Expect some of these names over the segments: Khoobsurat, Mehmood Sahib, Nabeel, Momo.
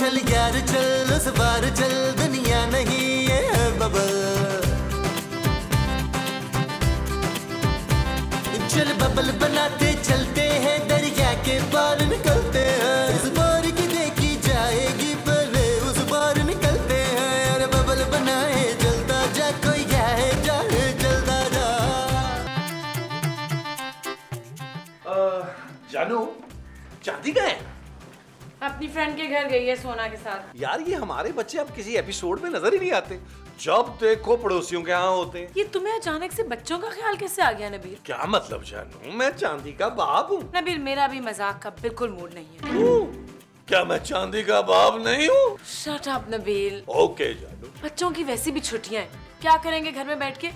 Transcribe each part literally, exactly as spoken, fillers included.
चल यार चल उस बार चल दुनिया नहीं है बबल, चल बबल बनाते चलते हैं दरिया के पार निकलते हैं। उस बार की देखी जाएगी पहले उस बार निकलते हैं। अरे बबल बनाए जलता जा कोई जाए जाए जलता जा। जानू चाहती क्या है? अपनी फ्रेंड के घर गई है सोना के साथ। यार ये हमारे बच्चे अब किसी एपिसोड में नजर ही नहीं आते, जब देखो पड़ोसियों के यहाँ होते। ये तुम्हें अचानक से बच्चों का ख्याल कैसे आ गया नबील? क्या मतलब जानू, मैं चांदी का बाप हूँ। नबील मेरा भी मजाक का बिल्कुल मूड नहीं है। क्या मैं चांदी का बाप नहीं हूँ? Shut up Nabeel. ओके जानू। बच्चों की वैसी भी छुट्टियाँ हैं, क्या करेंगे घर में बैठ के?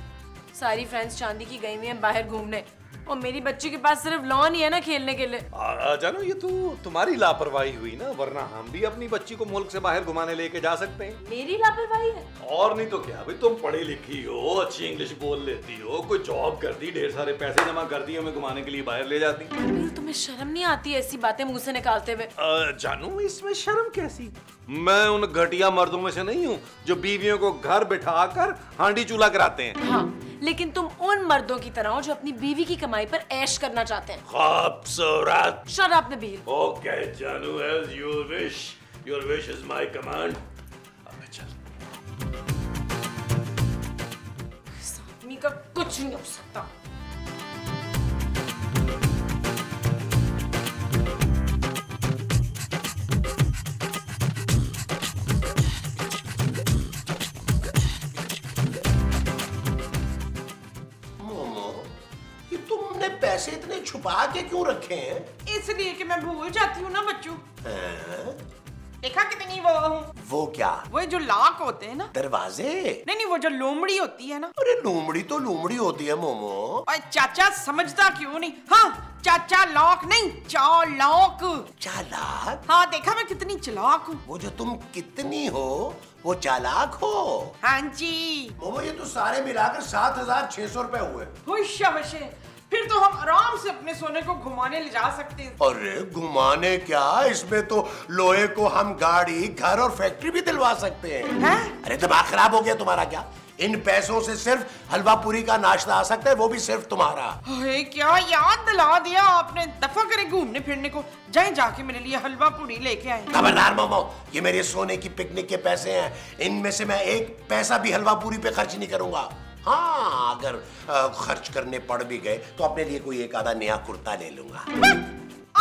सारी फ्रेंड्स चांदी की गई हुई है बाहर घूमने और मेरी बच्ची के पास सिर्फ लॉन ही है ना खेलने के लिए। जानो ये तो तुम्हारी लापरवाही हुई ना, वरना हम भी अपनी बच्ची को मुल्क से बाहर घुमाने लेके जा सकते हैं। मेरी लापरवाही है और नहीं तो क्या। भाई तुम पढ़ी लिखी हो, अच्छी इंग्लिश बोल लेती हो, कोई जॉब करती, ढेर सारे पैसे जमा करती, हमें घुमाने के लिए बाहर ले जाती। तुम्हें शर्म नहीं आती ऐसी बातें मुँह से निकालते हुए? जानू इसमें शर्म कैसी, मैं उन घटिया मर्दों में से नहीं हूँ जो बीवियों को घर बैठा कर हांडी चूल्हा कराते हैं। हाँ लेकिन तुम उन मर्दों की तरह हो जो अपनी बीवी की कमाई पर ऐश करना चाहते हैं। खूबसूरत। Shut up Nabeel. ओके जानू, as you wish, your wish is my command. अबे चल। इस आदमी का कुछ नहीं हो सकता। पैसे इतने छुपा के क्यों रखे हैं? इसलिए कि मैं भूल जाती हूँ ना बच्चू। देखा कितनी वो हूँ। वो क्या? वो जो लाक होते हैं ना दरवाजे। नहीं नहीं वो जो लोमड़ी होती है ना। अरे लोमड़ी तो लोमड़ी होती है मोमो। और चाचा समझता क्यों नहीं? हाँ चाचा लॉक नहीं चालाक। चालाक? हाँ देखा मैं कितनी चालाक हूँ। वो जो तुम कितनी हो वो चालाक हो। हाँ जी मोमो ये तो सारे मिलाकर सात हजार छह सौ रूपए हुए। खुशे फिर तो हम आराम से अपने सोने को घुमाने ले जा सकते हैं। अरे घुमाने क्या, इसमें तो लोहे को हम गाड़ी, घर और फैक्ट्री भी दिलवा सकते हैं। है? अरे दिमाग खराब हो गया तुम्हारा क्या? इन पैसों से सिर्फ हलवा पूरी का नाश्ता आ सकता है, वो भी सिर्फ तुम्हारा। अरे क्या याद दिला दिया आपने, दफा करे घूमने फिरने को, जाए जाके मेरे लिए हलवा पूरी लेके आए। खबरदार मोमो, ये मेरे सोने की पिकनिक के पैसे हैं, इनमें से मैं एक पैसा भी हलवा पूरी पे खर्च नहीं करूंगा। हाँ अगर खर्च करने पड़ भी गए तो अपने लिए कोई एक आधा नया कुर्ता ले लूंगा।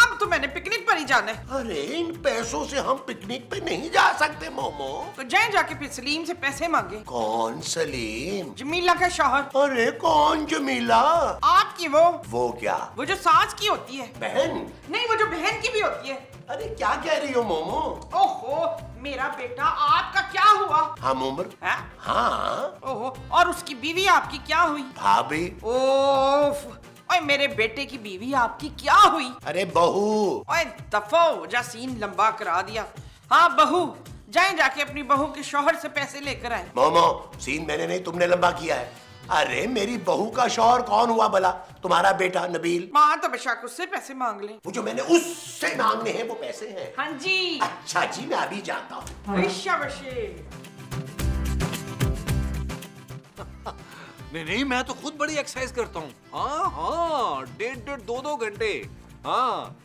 अब तो मैंने पिकनिक पर ही जाना है। अरे इन पैसों से हम पिकनिक पे नहीं जा सकते मोमो। तो जाए जाके फिर सलीम से पैसे मांगे। कौन सलीम? जमीला का शौहर। अरे कौन जमीला? आपकी वो। वो क्या? वो जो सास की होती है। बहन? नहीं वो जो बहन की भी होती है। अरे क्या कह रही हो मोमो? ओहो मेरा बेटा आपका क्या हुआ? हम उम्र है? हाँ ओहो और उसकी बीवी आपकी क्या हुई? भाभी। ओफ ओए मेरे बेटे की बीवी आपकी क्या हुई? अरे बहू। ओए दफा हो जा, सीन लंबा करा दिया। हाँ बहू, जाए जाके अपनी बहू के शौहर से पैसे लेकर आए। मोमो सीन मैंने नहीं तुमने लंबा किया है। अरे मेरी बहू का शौहर कौन हुआ भला? तुम्हारा बेटा नबील। माँ तो बेशक उससे पैसे मांग ले। वो जो मैंने उससे मांगने हैं वो पैसे हैं। हाँ जी। अच्छा जी मैं अभी जाता हूँ। नहीं नहीं मैं तो खुद बड़ी एक्सरसाइज करता हूँ। हाँ हाँ डेढ़ डेढ़ दो दो घंटे। हाँ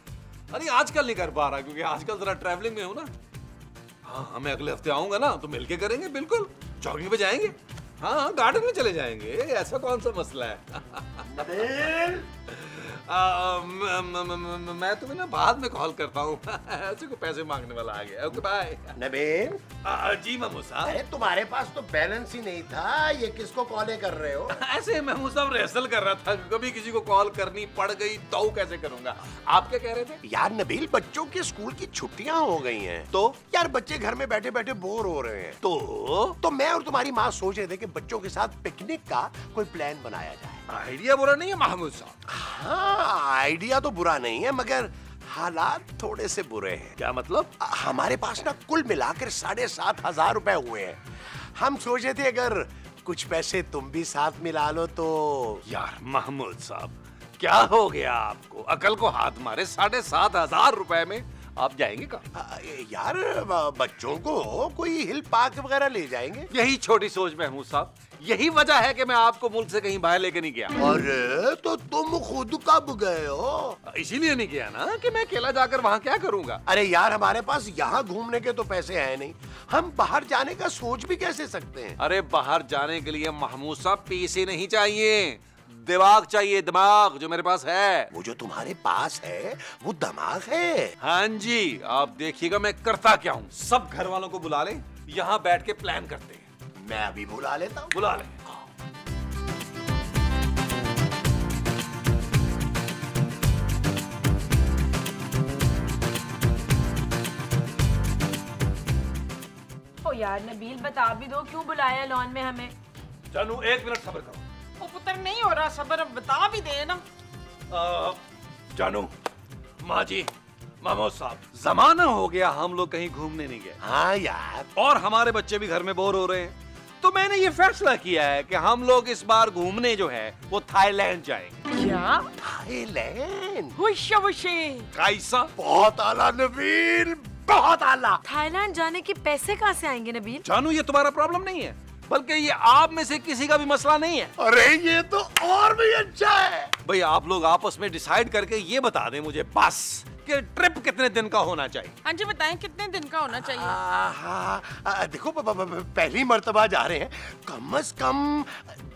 अरे आजकल नहीं कर पा रहा क्योंकि आजकल जरा ट्रैवलिंग में हूँ ना। हाँ मैं अगले हफ्ते आऊंगा ना तो मिलके करेंगे, बिल्कुल जॉगिंग पे जाएंगे। हाँ गार्डन में चले जाएंगे, ऐसा कौन सा मसला है। नबील मैं तुम्हें ना बाद में कॉल करता हूँ, ऐसे को पैसे मांगने वाला आ गया। Okay bye. नबील। जी महमूद साहब। अरे तुम्हारे पास तो बैलेंस ही नहीं था, ये किसको कॉल कर रहे हो? ऐसे महमूद साहब रेसल कर रहा था, कभी किसी को कॉल करनी पड़ गई तो कैसे करूँगा। आप क्या कह रहे थे? यार नबील बच्चों के स्कूल की छुट्टियाँ हो गई है तो यार बच्चे घर में बैठे बैठे बोर हो रहे हैं तो तो मैं और तुम्हारी माँ सोच रहे थे कि बच्चों के साथ पिकनिक का कोई प्लान बनाया जाए। आइडिया बुरा नहीं है महमूद साहब। हाँ आइडिया तो बुरा नहीं है मगर हालात थोड़े से बुरे हैं। क्या मतलब? हमारे पास ना कुल मिलाकर साढ़े सात हजार रुपए हुए हैं। हम सोचे थे अगर कुछ पैसे तुम भी साथ मिला लो तो। यार महमूद साहब क्या हो गया आपको, अकल को हाथ मारे, साढ़े सात हजार रुपए में आप जाएंगे कहाँ? यार बच्चों को कोई हिल पार्क वगैरह ले जाएंगे। यही छोटी सोच महमूद साहब, यही वजह है कि मैं आपको मुल्क से कहीं बाहर लेके नहीं गया। अरे तो तुम खुद कब गए हो? इसीलिए नहीं गया ना कि मैं अकेला जाकर वहाँ क्या करूँगा। अरे यार हमारे पास यहाँ घूमने के तो पैसे है नहीं, हम बाहर जाने का सोच भी कैसे सकते हैं। अरे बाहर जाने के लिए महमूद साहब पैसे नहीं चाहिए, दिमाग चाहिए। दिमाग जो मेरे पास है। वो जो तुम्हारे पास है वो दिमाग है। हाँ जी, आप देखिएगा मैं करता क्या हूँ। सब घर वालों को बुला ले, यहाँ बैठ के प्लान करते हैं। मैं अभी बुला लेता हूँ। बुला ले। ओ यार नबील बता भी दो क्यों बुलाया लॉन में हमें। जानू एक मिनट सब्र करो। ओ पुत्र नहीं हो रहा सबर, अब बता भी दे ना। जानू, माँ जी, महमूद साहब, जमाना हो गया हम लोग कहीं घूमने नहीं गए। हाँ यार, और हमारे बच्चे भी घर में बोर हो रहे हैं, तो मैंने ये फैसला किया है कि हम लोग इस बार घूमने जो है वो थाईलैंड जाएंगे। क्या? थाईलैंड? खुश खुशी कैसा? बहुत आला नबील, बहुत आला। थाईलैंड जाने के पैसे कहाँ से आएंगे नबील? जानू ये तुम्हारा प्रॉब्लम नहीं है, बल्कि ये आप में से किसी का भी मसला नहीं है। अरे ये तो और भी अच्छा है। भाई आप लोग आपस में डिसाइड करके ये बता दें मुझे बस कि ट्रिप कितने दिन का होना चाहिए। हाँ जी बताएं कितने दिन का होना चाहिए। आ, हा, आ, देखो पहली मर्तबा जा रहे हैं, कम अज कम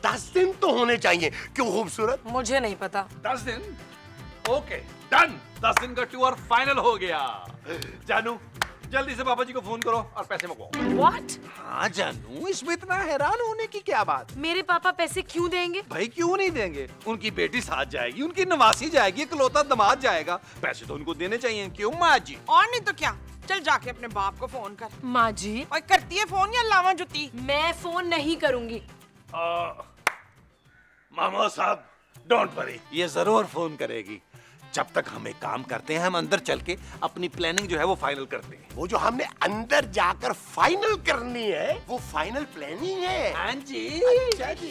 दस दिन तो होने चाहिए। क्यों खूबसूरत? मुझे नहीं पता। दस दिन? ओके डन, दस दिन का टूर फाइनल हो गया। जानू जल्दी से पापा जी को फोन करो और पैसे मंगवाओ। What? हाँ जानू इसमें इतना हैरान होने की क्या बात। मेरे पापा पैसे क्यों देंगे? भाई क्यों नहीं देंगे, उनकी बेटी साथ जाएगी, उनकी नवासी जाएगी, इकलौता दामाद जाएगा, पैसे तो उनको देने चाहिए। क्यों माँ जी? और नहीं तो क्या, चल जाके अपने बाप को फोन कर। माँ जी? और करती है फोन या लावा जुती। मैं फोन नहीं करूँगी। मामा साहब डोंट वरी, ये जरूर फोन करेगी। जब तक हम एक काम करते हैं, हम अंदर चल के अपनी प्लानिंग जो है वो फाइनल करते हैं। वो जो हमने अंदर जाकर फाइनल करनी है वो फाइनल प्लानिंग है। हाँ जी। अच्छा जी।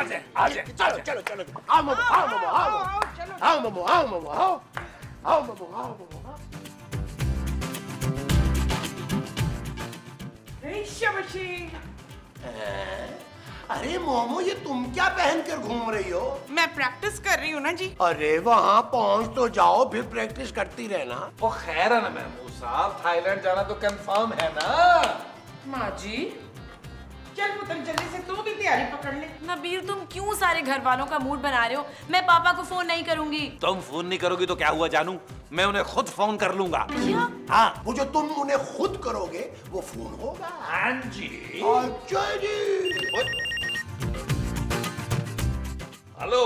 आजे, आजे, चलो चलो चलो। आओ ममो, आओ ममो, आओ ममो, आओ ममो, आओ ममो, आओ, आओ ममो, आओ ममो। अरे मोमो ये तुम क्या पहन कर घूम रही हो? मैं प्रैक्टिस कर रही हूँ ना जी। अरे वहाँ पहुँच तो जाओ फिर प्रैक्टिस करती रहना। वो खैर है ना महमूद साहब, थाईलैंड जाना तो कंफर्म है ना। माँ जी चल पुत्र जल्दी से तू भी तैयारी पकड़ ले। नबील तुम क्यों सारे घर वालों का मूड बना रहे हो? मैं पापा को फोन नहीं करूँगी। तुम फोन नहीं करोगी तो क्या हुआ जानू, मैं उन्हें खुद फोन कर लूंगा। क्या? हाँ वो जो तुम उन्हें खुद करोगे वो फोन होगा। हाँ जी। अच्छा जी। हेलो।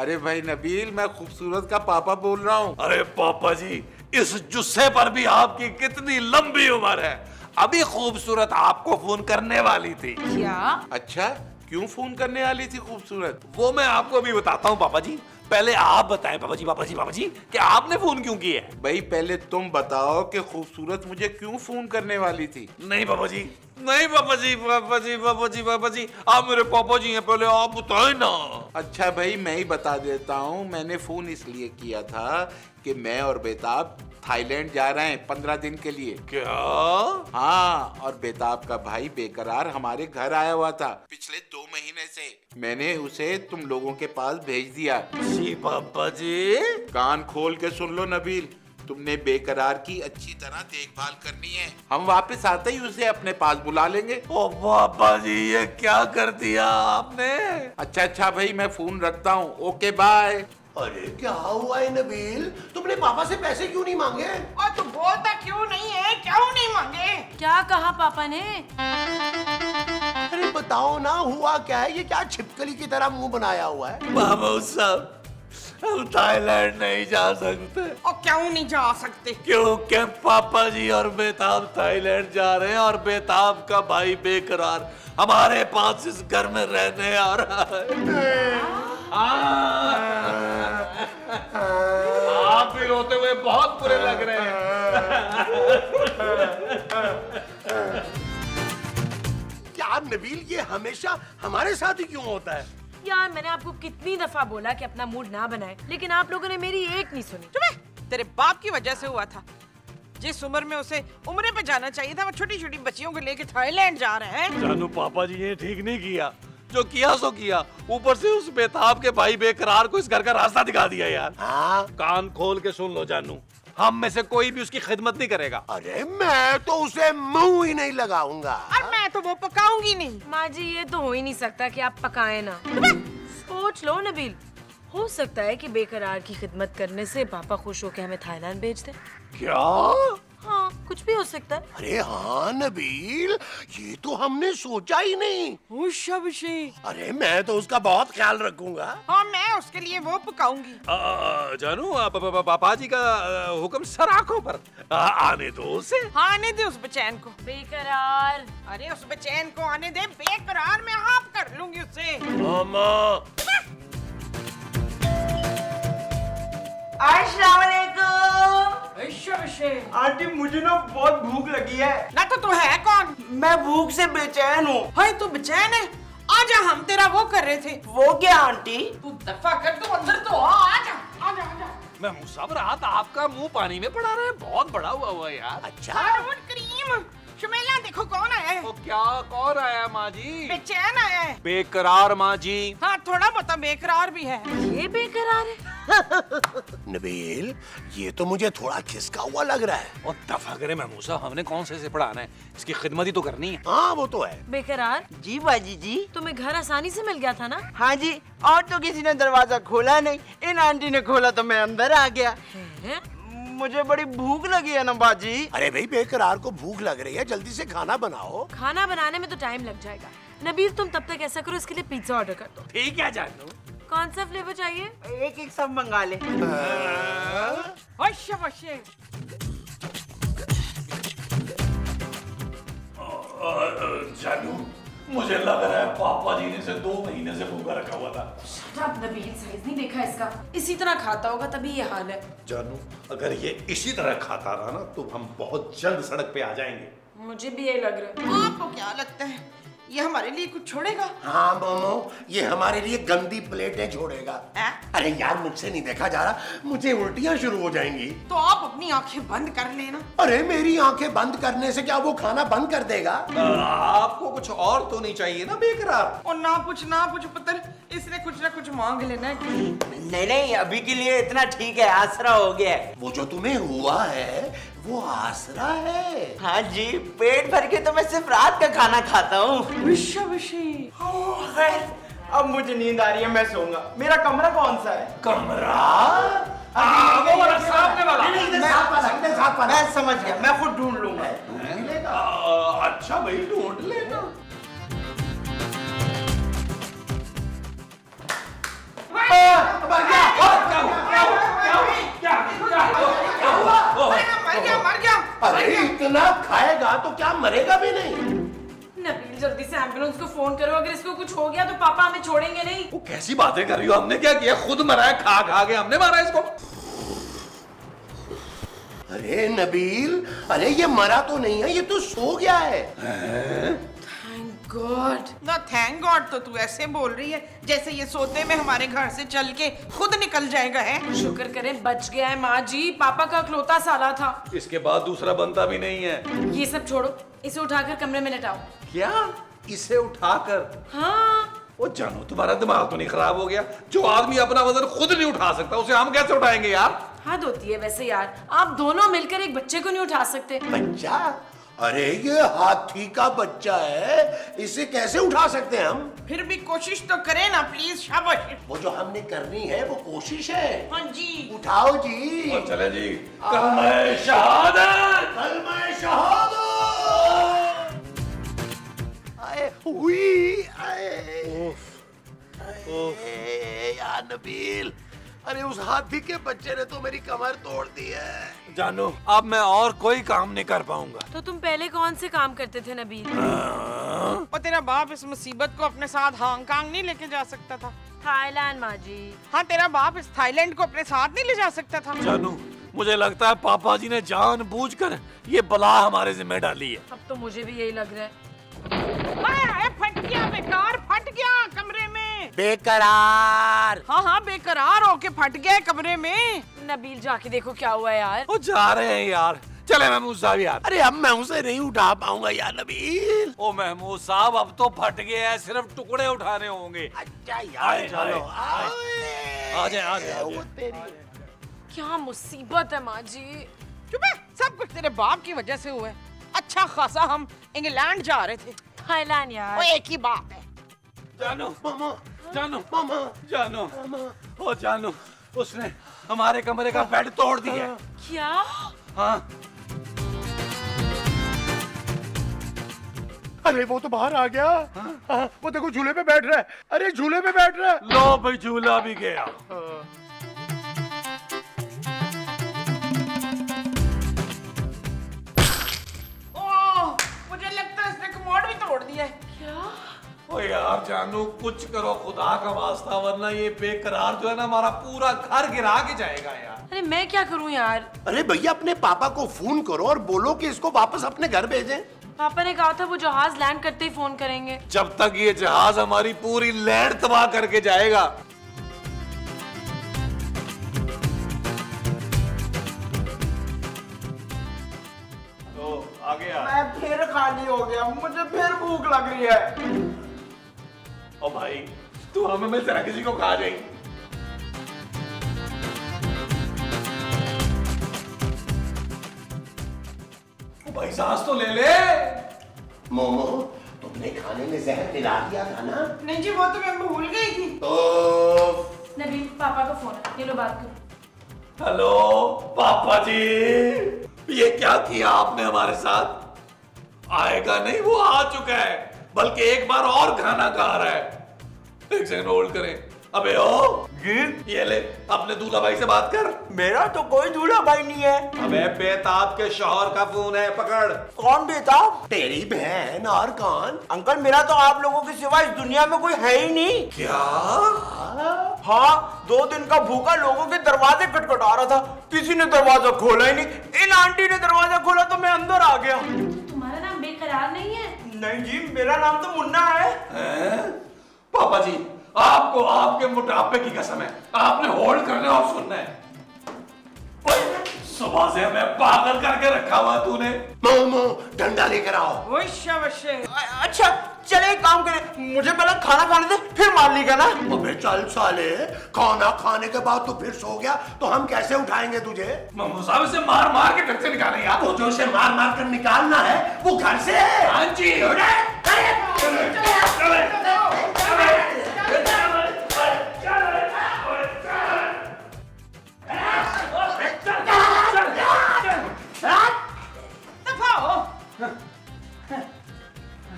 अरे भाई नबील मैं खूबसूरत का पापा बोल रहा हूँ। अरे पापा जी इस जुस्से पर भी आपकी कितनी लंबी उम्र है। अभी खूबसूरत आपको फोन करने वाली थी। क्या? अच्छा क्यों फोन करने वाली थी खूबसूरत? वो मैं आपको अभी बताता हूँ पापा जी, पहले आप बताएं। पापा जी पापा जी पापा जी कि आपने फोन क्यों किया है? भाई पहले तुम बताओ कि खूबसूरत मुझे क्यों फोन करने वाली थी। नहीं पापा जी, नहीं पापा जी, पापा जी पापा जी पापा जी आप मेरे पापा जी हैं, पहले आप बताए ना। अच्छा भाई मैं ही बता देता हूँ, मैंने फोन इसलिए किया था कि मैं और बेताब थाईलैंड जा रहे हैं पंद्रह दिन के लिए। क्या? हाँ, और बेताब का भाई बेकरार हमारे घर आया हुआ था पिछले दो महीने से, मैंने उसे तुम लोगों के पास भेज दिया। जी पापा जी। कान खोल के सुन लो नबील, तुमने बेकरार की अच्छी तरह देखभाल करनी है, हम वापस आते ही उसे अपने पास बुला लेंगे। ओ पापा जी ये क्या कर दिया आपने। अच्छा अच्छा भाई मैं फोन रखता हूँ, ओके बाय। अरे क्या हुआ है नबील, तुमने पापा से पैसे क्यों नहीं मांगे? और तुम बोलता क्यों नहीं है, क्यों नहीं मांगे? क्या कहा पापा ने? अरे बताओ ना हुआ क्या है, ये क्या छिपकली की तरह मुंह बनाया हुआ है? महमूद साहब हम थाईलैंड नहीं जा सकते। और क्यों नहीं जा सकते? क्योंकि पापा जी और बेताब थाईलैंड जा रहे हैं और बेताब का भाई बेकरार हमारे पास इस घर में रहने आ रहा है। आप भी रोते हुए बहुत बुरे लग रहे हैं। क्या नबील ये हमेशा हमारे साथ ही क्यों होता है? यार मैंने आपको कितनी दफा बोला कि अपना मूड ना बनाए, लेकिन आप लोगों ने मेरी एक नहीं सुनी। तुम्हें तेरे बाप की वजह से हुआ था, जिस उम्र में उसे उम्रे पे जाना चाहिए था, वो छोटी छोटी बच्चियों को लेके थाईलैंड जा रहे हैं। जानू पापा जी ने ठीक नहीं किया, जो किया सो किया। ऊपर से उस बेताब के भाई बेकरार को इस घर का रास्ता दिखा दिया यार। हाँ? कान खोल के सुन लो जानू, हम में से कोई भी उसकी खिदमत नहीं करेगा। अरे मैं तो उसे मुंह ही नहीं लगाऊंगा और मैं तो वो पकाऊंगी नहीं। माँ जी ये तो हो ही नहीं सकता कि आप पकाए ना। सोच लो नबील, हो सकता है कि बेकरार की खिदमत करने से पापा खुश होकर हमें थाईलैंड भेज दे। क्या? हाँ कुछ भी हो सकता है। अरे हाँ नबील, ये तो हमने सोचा ही नहीं। अरे मैं तो उसका बहुत ख्याल रखूंगा। हाँ मैं उसके लिए वो पकाऊंगी। जानू पापा जी का हुक्म सर आंखों पर। आ, आने दो उसे। हाँ आने दे उस बेचैन को। बेकरार, अरे उस बेचैन को आने दे। बेकरार मैं आप कर लूंगी उससे। मामा आंटी मुझे ना बहुत भूख लगी है। ना तो तू तो है कौन? मैं भूख से बेचैन हूँ। हाय तू बेचैन है? आजा, हम तेरा वो कर रहे थे। वो क्या आंटी? तू दफा कर, तू अंदर तो आ। आजा आजा आजा। मैं मुसाफिर रात आपका मुंह पानी में पड़ा रहा है, बहुत बड़ा हुआ हुआ यार। अच्छा करीम चमेला देखो कौन आया है। वो क्या कौन आया माँ जी? बेचैन आया है। बेकरार माँ जी। हाँ थोड़ा बता, बेकरार भी है। ये बेकरार है। नबील ये तो मुझे थोड़ा खिसका हुआ लग रहा है। और दफा करे महमूसा, हमने कौन से पढ़ाना है, इसकी खिदमत ही तो करनी है। हाँ वो तो है। बेकरार जी बाजी जी, तुम्हें घर आसानी से मिल गया था ना? हाँ जी, और तो किसी ने दरवाजा खोला नहीं, इन आंटी ने खोला तो मैं अंदर आ गया। है? मुझे बड़ी भूख लगी है ना बाजी। अरे भाई बेकरार को भूख लग रही है, जल्दी से खाना बनाओ। खाना बनाने में तो टाइम लग जाएगा। नबील तुम तब तक ऐसा करो, इसके लिए पिज्जा ऑर्डर कर दो। ठीक है जानू। कौन सा फ्लेवर चाहिए? एक एक सब मंगा ले। अच्छा अच्छा जानू, मुझे लग रहा है पापा जी ने इसे दो महीने से भूखा रखा हुआ था। नबील साइज नहीं देखा इसका, इसी तरह खाता होगा तभी ये हाल है। जानू अगर ये इसी तरह खाता रहा ना तो हम बहुत जल्द सड़क पे आ जाएंगे। मुझे भी यही लग रहा है। आपको क्या लगता है ये हमारे लिए कुछ छोड़ेगा? हाँ मोमो, ये हमारे लिए गंदी प्लेटें छोड़ेगा। आ? अरे यार मुझसे नहीं देखा जा रहा, मुझे उल्टियाँ शुरू हो जाएंगी। तो आप अपनी आंखें बंद कर लेना। अरे मेरी आंखें बंद करने से क्या वो खाना बंद कर देगा? आ, आपको कुछ और तो नहीं चाहिए ना बेकरार? और ना कुछ ना कुछ पतर, इसने कुछ ना कुछ मांग लेना है। नहीं नहीं अभी के लिए इतना ठीक है, आसरा हो गया है। वो जो तुम्हें हुआ है वो आसरा है। हाँ जी, पेट भर के तो मैं सिर्फ रात का खाना खाता हूँ। अब मुझे नींद आ रही है, मैं सोऊंगा। मेरा कमरा कौन सा है? कमरा सामने वाला। मैं समझ गया, मैं खुद ढूंढ लूंगा। अच्छा भाई ढूंढ लेना। अरे इतना खाएगा तो क्या मरेगा भी नहीं। नबील जल्दी से एम्बुलेंस को फोन करो, अगर इसको कुछ हो गया तो पापा हमें छोड़ेंगे नहीं। वो कैसी बातें कर रही हो, हमने क्या किया? खुद मरा है, खा खा के हमने मारा इसको। अरे नबील, अरे ये मरा तो नहीं है, ये तो सो गया है। Thank God. ना थैंक गॉड तो तू ऐसे बोल रही है जैसे ये सोते में हमारे घर से चल के खुद निकल जाएगा है। शुक्र करें बच गया है माँ जी, पापा का अकलौता साला था। इसके बाद दूसरा बनता भी नहीं है। ये सब छोड़ो, इसे उठाकर कमरे में लेटाओ। क्या? इसे उठाकर? हाँ। ओ जानू तुम्हारा दिमाग तो नहीं खराब हो गया? जो आदमी अपना वजन खुद नहीं उठा सकता उसे हम कैसे उठाएंगे यार। हद होती है वैसे यार, आप दोनों मिलकर एक बच्चे को नहीं उठा सकते। बच्चा? अरे ये हाथी का बच्चा है, इसे कैसे उठा सकते हैं हम? फिर भी कोशिश तो करें ना प्लीज। शाबाश। वो जो हमने करनी है वो कोशिश है। हाँ जी उठाओ जी। और चले जी। कलमा शहादत, कलमा शहादत। आए हुई आए। ओफ ओफ यार नबील, अरे उस हाथी के बच्चे ने तो मेरी कमर तोड़ दी है। जानू अब मैं और कोई काम नहीं कर पाऊंगा। तो तुम पहले कौन से काम करते थे नबील? और तेरा बाप इस मुसीबत को अपने साथ हांगकांग नहीं लेके जा सकता था? थाईलैंड माँ जी। हाँ तेरा बाप इस थाईलैंड को अपने साथ नहीं ले जा सकता था? जानू मुझे लगता है पापा जी ने जानबूझकर ये बला हमारे जिम्मे डाली है। अब तो मुझे भी यही लग रहा है। फट गया बेकार, फट गया कमरे में। बेकरार। हाँ हाँ बेकरार होके फट गया कमरे में। नबील जाके देखो क्या हुआ यार। वो जा रहे हैं यार, चले महमूद साहब यार। अरे अब मैं उसे नहीं उठा पाऊंगा यार नबील। ओ महमूद साहब अब तो फट गया है, सिर्फ टुकड़े उठाने होंगे। अच्छा यार चलो आ जाए आ जाए। क्या मुसीबत है माँ जी। चुप है, सब कुछ तेरे बाप की वजह से हुआ है। अच्छा खासा हम इंग्लैंड जा रहे थे, थाईलैंड यार वो एक ही बात है। जानो मामा, जानो मामा, जानो ओ जानो, उसने हमारे कमरे का बेड तोड़ दिया। क्या? हाँ। अरे वो तो बाहर आ गया। हाँ? हाँ, वो देखो झूले पे बैठ रहा है। अरे झूले पे बैठ रहा है। लो भाई झूला भी गया। हाँ। ओ यार जानू कुछ करो खुदा का वास्ता, वरना ये बेकरार जो है ना हमारा पूरा घर गिरा के जाएगा यार। अरे मैं क्या करूं यार। अरे भैया अपने पापा को फोन करो और बोलो कि इसको वापस अपने घर भेजें। पापा ने कहा था वो जहाज लैंड करते ही फोन करेंगे। जब तक ये जहाज हमारी पूरी लैंड तबाह करके जाएगा। तो आ गया। मैं फिर खाली हो गया, मुझे फिर भूख लग रही है। ओ भाई तू हमें मिल जरा, किसी को खा जाए। भाई सांस तो ले ले। मोमो तुमने खाने में जहर मिला दिया था ना। नहीं जी वो तो मैं भूल गई थी। तो नबील पापा का फोन, ये लो बात करो। हेलो पापा जी, ये क्या किया आपने हमारे साथ। आएगा नहीं, वो आ चुका है, बल्कि एक बार और खाना खा रहा है। एक सेकंड होल्ड करें। अबे ओ ये ले अपने दूल्हा भाई से बात कर। मेरा तो कोई दूल्हा भाई नहीं है। अबे बेताब के शौहर का फोन है, पकड़। कौन बेताब? तेरी बहन। और कौन? अंकल मेरा तो आप लोगों के सिवा इस दुनिया में कोई है ही नहीं। क्या? हाँ दो दिन का भूखा लोगों के दरवाजे खटखटा रहा था, किसी ने दरवाजा खोला ही नहीं। इन आंटी ने दरवाजा खोला तो मैं अंदर आ गया। तुम्हारा नाम बेकरार नहीं है? नहीं जी मेरा नाम तो मुन्ना है। ए? पापा जी आपको आपके मोटापे की कसम है, आपने होल्ड करना और सुनना है। सुबह से मैं पागल करके रखा हुआ तूने। मोमो डंडा लेकर आओ। वश्य वश्य। अच्छा चले काम करें, मुझे पहले खाना खाने दे फिर मार लेगा ना। अबे चल साले, खाना खाने के बाद तू फिर सो गया तो हम कैसे उठाएंगे तुझे। मोमो साहब इसे मार मार के घर से निकाले यार। वो जो उसे मार मार कर निकालना है वो घर से है। हाँ जी।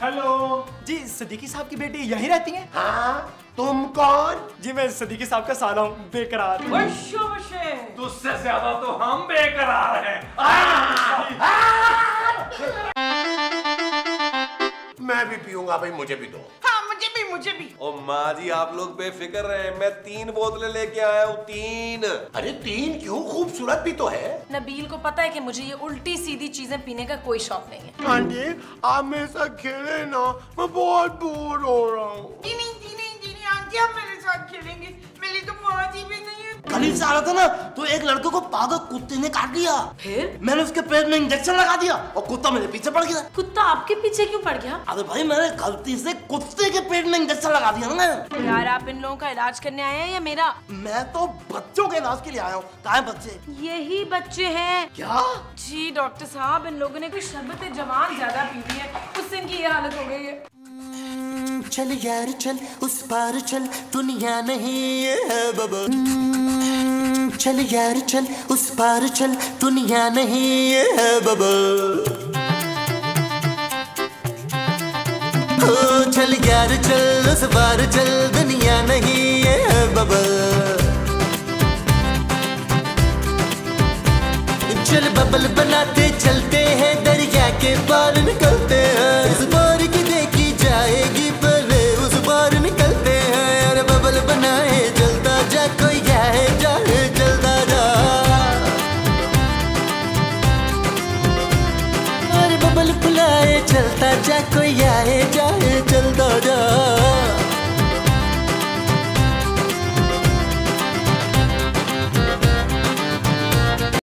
हेलो जी, सदीकी साहब की बेटी यहीं रहती हैं? हाँ, तुम कौन? जी मैं सदीकी साहब का साला हूँ, बेकरार। तुझसे ज्यादा तो हम बेकरार हैं। मैं भी पीऊंगा भाई, मुझे भी दो। हाँ मुझे भी मुझे भी। ओ माँ जी आप लोग बेफिक्र रहे, मैं तीन बोतलें लेके आया हूँ। तीन? अरे तीन क्यों, खूबसूरत भी तो है। नबील को पता है कि मुझे ये उल्टी सीधी चीजें पीने का कोई शौक नहीं है। आंटी आप मेरे साथ खेले ना, मैं बहुत बोर हो रहा हूँ। आंटी आप मेरे साथ खेलेंगे, मेरी तो मौज ही भी नहीं है। करीब से आ रहा था ना तो एक लड़के को पागल कुत्ते ने काट लिया। फिर मैंने उसके पेट में इंजेक्शन लगा दिया और कुत्ता मेरे पीछे पड़ गया। कुत्ता आपके पीछे क्यों पड़ गया? अरे भाई मैंने गलती से कुत्ते के पेट में इंजेक्शन लगा दिया ना। यार आप इन लोगों का इलाज करने आए हैं या मेरा? मैं तो बच्चों के इलाज के लिए आया हूँ। कहाँ है बच्चे? यही बच्चे है। क्या? जी डॉक्टर साहब इन लोगों ने कोई शरबत जवान ज्यादा पी ली है, उससे इनकी ये हालत हो गई है। चल यार चल उस पार चल, दुनिया नहीं है बबा। चल यार चल उस पार चल, दुनिया नहीं है बबा। हो चल यार चल उस पार चल, दुनिया नहीं है बबा। चल बबल बनाते चलते हैं, दरिया के पार निकलते हैं। उस पार की देखी जाएगी पर उस पार निकलते हैं। अरे बबल बनाए जलता जा, कोई जाए जाए जलता जा। अरे बबल फुलाए चलता जा, कोई आए जाए जलता जा।